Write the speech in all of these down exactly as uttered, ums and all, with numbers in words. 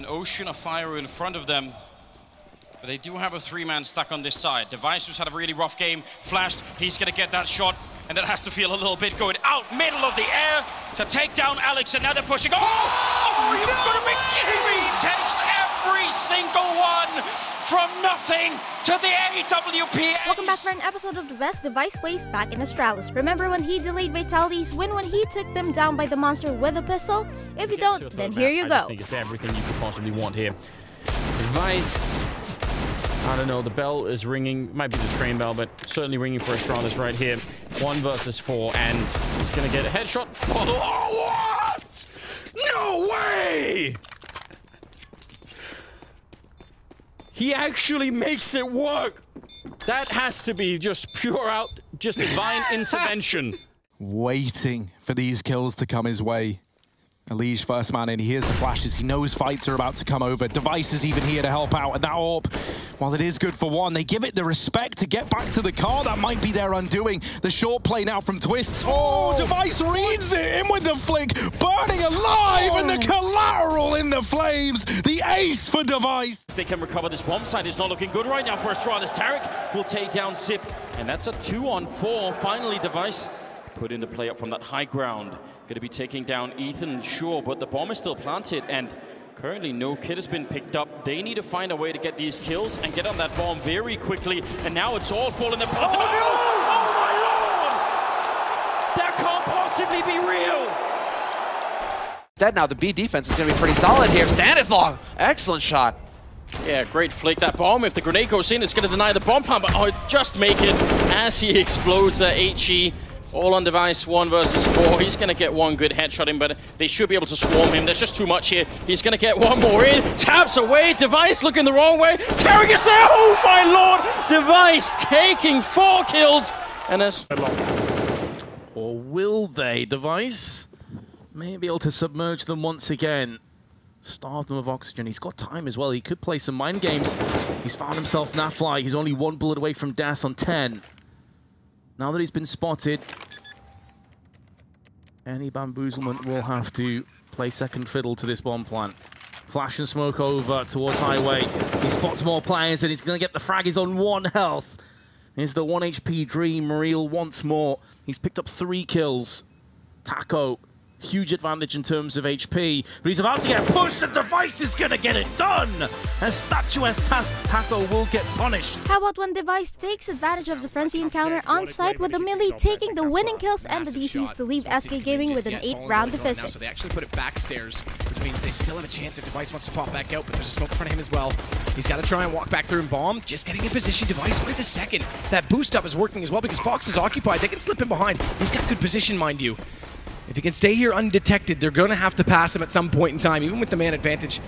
an ocean of fire in front of them. But they do have a three-man stack on this side. Device, who's had a really rough game, flashed. He's going to get that shot, and that has to feel a little bit good. Out middle of the air to take down Alex, and now they're pushing. Oh! Oh, you've got to be kidding me! He takes every single one from nothing to the A W P. Welcome back for an episode of The Best. Device plays back in Astralis. Remember when he delayed Vitality's win when he took them down by the monster with a pistol? If you don't, then here you go. I just think it's everything you could possibly want here. Device... I don't know, the bell is ringing. Might be the train bell, but certainly ringing for Astralis right here. One versus four, and he's gonna get a headshot. Follow. Oh, what? No way! He actually makes it work. That has to be just pure out, just divine intervention. Waiting for these kills to come his way. Liege first man in, he hears the flashes, he knows fights are about to come over. Device is even here to help out, and that A W P, while it is good for one, they give it the respect to get back to the car. That might be their undoing. The short play now from Twists. Oh, oh. Device reads it, in with the flick, burning alive, oh. And the collateral in the flames. The ace for Device. They can recover this bomb site. It's not looking good right now for Astralis. Tarek will take down Zip, and that's a two on four. Finally, Device put into play up from that high ground. Going to be taking down Ethan, sure, but the bomb is still planted, and currently no kit has been picked up. They need to find a way to get these kills and get on that bomb very quickly, and now it's all falling apart. Oh, no! Oh my lord! That can't possibly be real! Dead now, the B defense is going to be pretty solid here. Stanislaw, excellent shot. Yeah, great flick, that bomb. If the grenade goes in, it's going to deny the bomb pump, but oh, just make it as he explodes that HE. All on Device, one versus four. He's going to get one good headshot in, but they should be able to swarm him. There's just too much here. He's going to get one more in. Taps away. Device looking the wrong way. Tarek is there. Oh, my lord. Device taking four kills. And a... Or will they? Device may be able to submerge them once again. Starve them of oxygen. He's got time as well. He could play some mind games. He's found himself Nafly. He's only one bullet away from death on ten. Now that he's been spotted, any bamboozlement will have to play second fiddle to this bomb plant. Flash and smoke over towards highway. He spots more players and he's going to get the frag. He's on one health. Here's the one H P dream reel once more. He's picked up three kills. Taco, huge advantage in terms of H P, but he's about to get pushed. The Device is going to get it done. A statuesque Taco will get punished. How about when Device takes advantage of the frenzy encounter on site with the melee, taking the winning kills and the defuse to leave S K Gaming with an eight round deficit. So they actually put it backstairs, which means they still have a chance if Device wants to pop back out, but there's a smoke in front of him as well. He's got to try and walk back through and bomb. Just getting in position. Device wins a second. That boost up is working as well because Fox is occupied. They can slip him behind. He's got good position, mind you. If he can stay here undetected, they're going to have to pass him at some point in time, even with the man advantage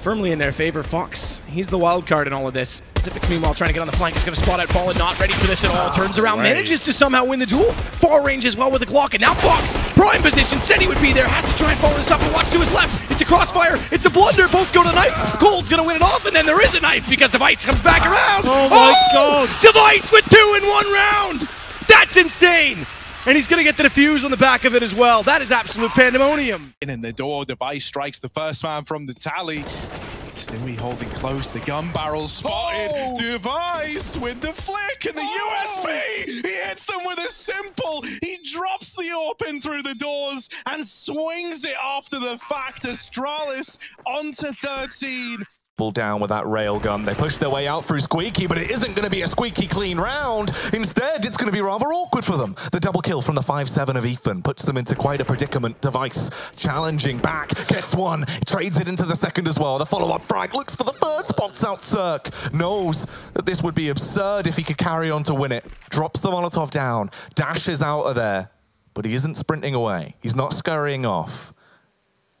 firmly in their favor. Fox, he's the wild card in all of this. Zipix, meanwhile, trying to get on the flank. He's going to spot out Fallen, not ready for this at all. Turns around, manages to somehow win the duel. Far range as well with the Glock, and now Fox, prime position, said he would be there. Has to try and follow this up and watch to his left. It's a crossfire. It's a blunder. Both go to the knife. Cold's going to win it off, and then there is a knife because Device comes back around. Oh, my oh, God. Device with two in one round. That's insane. And he's going to get the defuse on the back of it as well. That is absolute pandemonium. And in the door, Device strikes the first man from the tally. Stewie holding close, the gun barrel spotted. Oh. Device with the flick and the oh. U S P. He hits them with a simple. He drops the open through the doors and swings it after the fact. Astralis onto thirteen. Down with that railgun. They push their way out through Squeaky, but it isn't going to be a squeaky clean round. Instead, it's going to be rather awkward for them. The double kill from the five seven of Ethan puts them into quite a predicament. Device challenging back, gets one, trades it into the second as well. The follow-up frag looks for the third, spots out Cirque, knows that this would be absurd if he could carry on to win it. Drops the Molotov down, dashes out of there, but he isn't sprinting away. He's not scurrying off.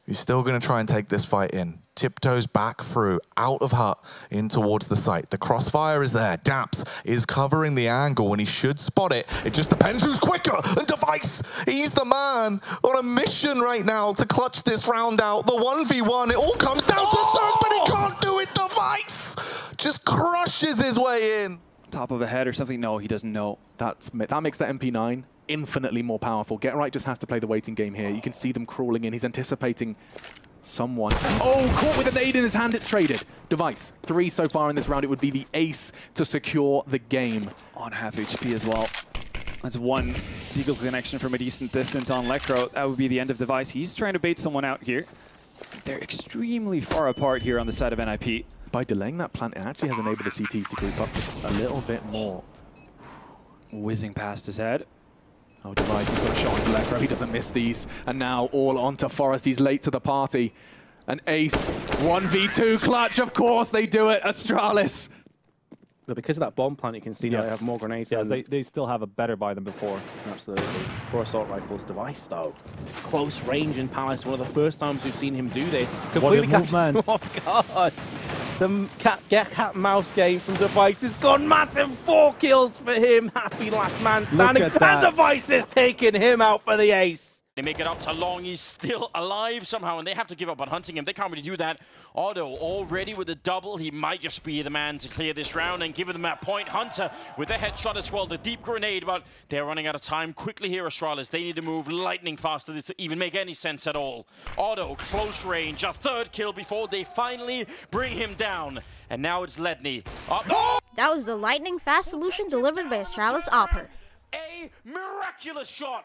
He's still going to try and take this fight in. Tiptoes back through, out of hut, in towards the site. The crossfire is there. Daps is covering the angle and he should spot it. It just depends who's quicker. And Device, he's the man on a mission right now to clutch this round out. The one v one, it all comes down to Cirque, but he can't do it. Device just crushes his way in. Top of a head or something? No, he doesn't know. That's, that makes the M P nine infinitely more powerful. Get Right just has to play the waiting game here. You can see them crawling in. He's anticipating someone. Oh, caught with a nade in his hand, it's traded. Device, three so far in this round. It would be the ace to secure the game. On half H P as well. That's one deagle connection from a decent distance on Lekro. That would be the end of Device. He's trying to bait someone out here. They're extremely far apart here on the side of N I P. By delaying that plant, it actually has enabled the C Ts to group up just a little bit more. Whizzing past his head. Oh, Device has got a shot onto Lekro. He doesn't miss these. And now all onto Forest. He's late to the party. An ace. one v two clutch. Of course they do it. Astralis. But because of that bomb plant, you can see yes. now they have more grenades. Yeah, they, they still have a better buy than before. Absolutely. Four assault rifles. Device, though. Close range in Palace. One of the first times we've seen him do this. Completely catches him off guard. The cat, get cat mouse game from Device has gone massive. Four kills for him. Happy last man standing. And Device is taking him out for the ace. They make it up to Long, he's still alive somehow, and they have to give up on hunting him. They can't really do that. Otto already with a double. He might just be the man to clear this round and give them that point. Hunter with a headshot as well, the deep grenade, but they're running out of time quickly here, Astralis. They need to move lightning fast to even make any sense at all. Otto, close range, a third kill before they finally bring him down. And now it's Ledney. Up oh! That was the lightning fast solution delivered by Astralis Opper. A miraculous shot!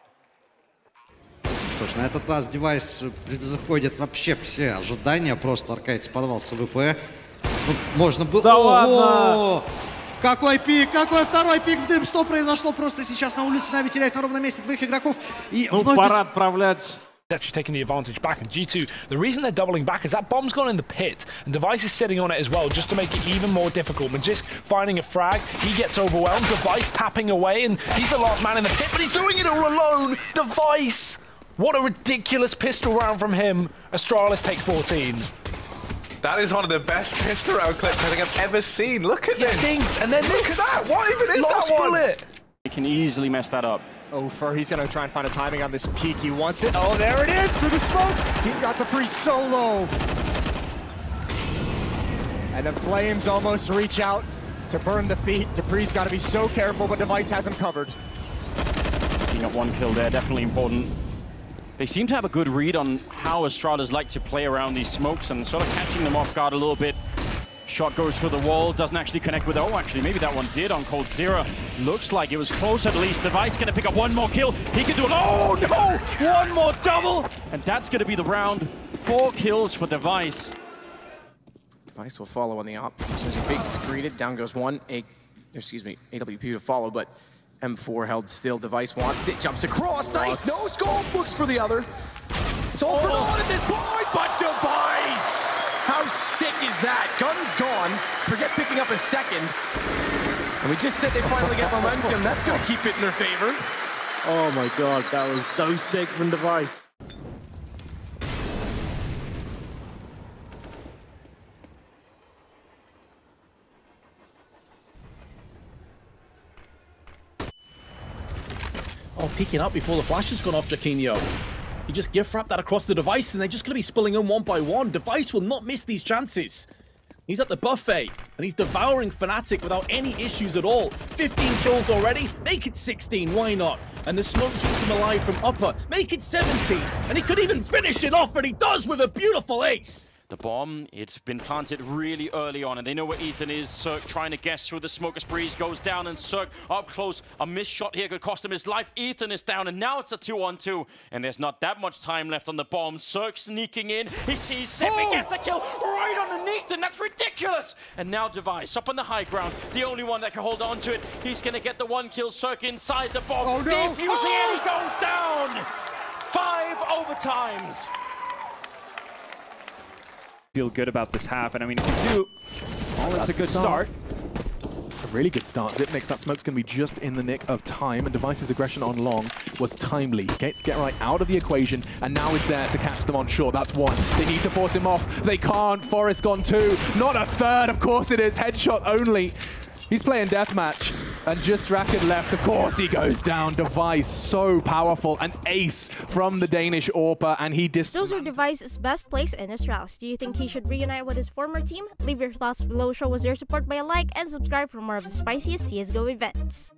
Что ж, на этот раз Девайс превосходит вообще все ожидания. Просто Аркадий подавался в ВП. Можно было... Да ладно! Какой пик, какой второй пик в дым. Что произошло просто сейчас на улице? Нави теряет на ровном месте двоих игроков. И ну, вновь... пора отправлять... Actually taking the advantage back, and G two, the reason they're doubling back is that bomb's gone in the pit and Device is sitting on it as well, just to make it even more difficult. Magisk finding a frag, he gets overwhelmed. Device tapping away, and he's the last man in the pit, but he's doing it all alone. Device, what a ridiculous pistol round from him. Astralis takes fourteen. That is one of the best pistol round clips I think I've ever seen. Look at this. And then look at that. What even is that one? Bullet. He can easily mess that up. Oh, Fur, he's going to try and find a timing on this peak. He wants it. Oh, there it is through the smoke. He's got the free solo. And the flames almost reach out to burn the feet. Dupree's got to be so careful, but Device has him covered. Picking up one kill there, definitely important. They seem to have a good read on how Astralis like to play around these smokes and sort of catching them off guard a little bit. Shot goes through the wall, doesn't actually connect with... Oh, actually, maybe that one did on Cold Zero. Looks like it was close at least. Device going to pick up one more kill. He can do it. Oh, no! One more double! And that's going to be the round. Four kills for Device. Device will follow on the op. There's a big screened. Down goes one. A, excuse me, A W P to follow, but M four held still. Device wants it. Jumps across. What? Nice. No scope. Looks for the other. It's all oh. for naught at this point, but Device! How sick is that? Gun's gone. Forget picking up a second. And we just said they finally get momentum. That's going to keep it in their favor. Oh my god, that was so sick from Device. Oh, picking up before the flash has gone off, Jaquinho. You just gift wrap that across the Device, and they're just going to be spilling in one by one. Device will not miss these chances. He's at the buffet, and he's devouring Fnatic without any issues at all. fifteen kills already. Make it sixteen. Why not? And the smoke keeps him alive from upper. Make it seventeen. And he could even finish it off, and he does with a beautiful ace. The bomb, it's been planted really early on, and they know where Ethan is. Cirque trying to guess through the smoke as Breeze goes down, and Cirque up close. A missed shot here could cost him his life. Ethan is down, and now it's a two on two, and there's not that much time left on the bomb. Cirque sneaking in. He sees Sippy, oh! gets the kill right underneath, and that's ridiculous. And now Device up on the high ground, the only one that can hold on to it. He's going to get the one kill. Cirque inside the bomb. Oh, no. Defusing oh! it, he goes down. Five overtimes. Feel good about this half, and I mean, if you do, oh, that's, that's a good a start. start. A really good start. Zip makes that smoke's going to be just in the nick of time, and Device's aggression on Long was timely. Gates get right out of the equation, and now is there to catch them on short. That's one. They need to force him off. They can't. Forrest gone two. Not a third. Of course it is. Headshot only. He's playing deathmatch, and just Draken left. Of course he goes down. Device so powerful. An ace from the Danish AWPer, and he dis- Those are Device's best plays in Astralis. Do you think he should reunite with his former team? Leave your thoughts below. Show us your support by a like, and subscribe for more of the spiciest C S G O events.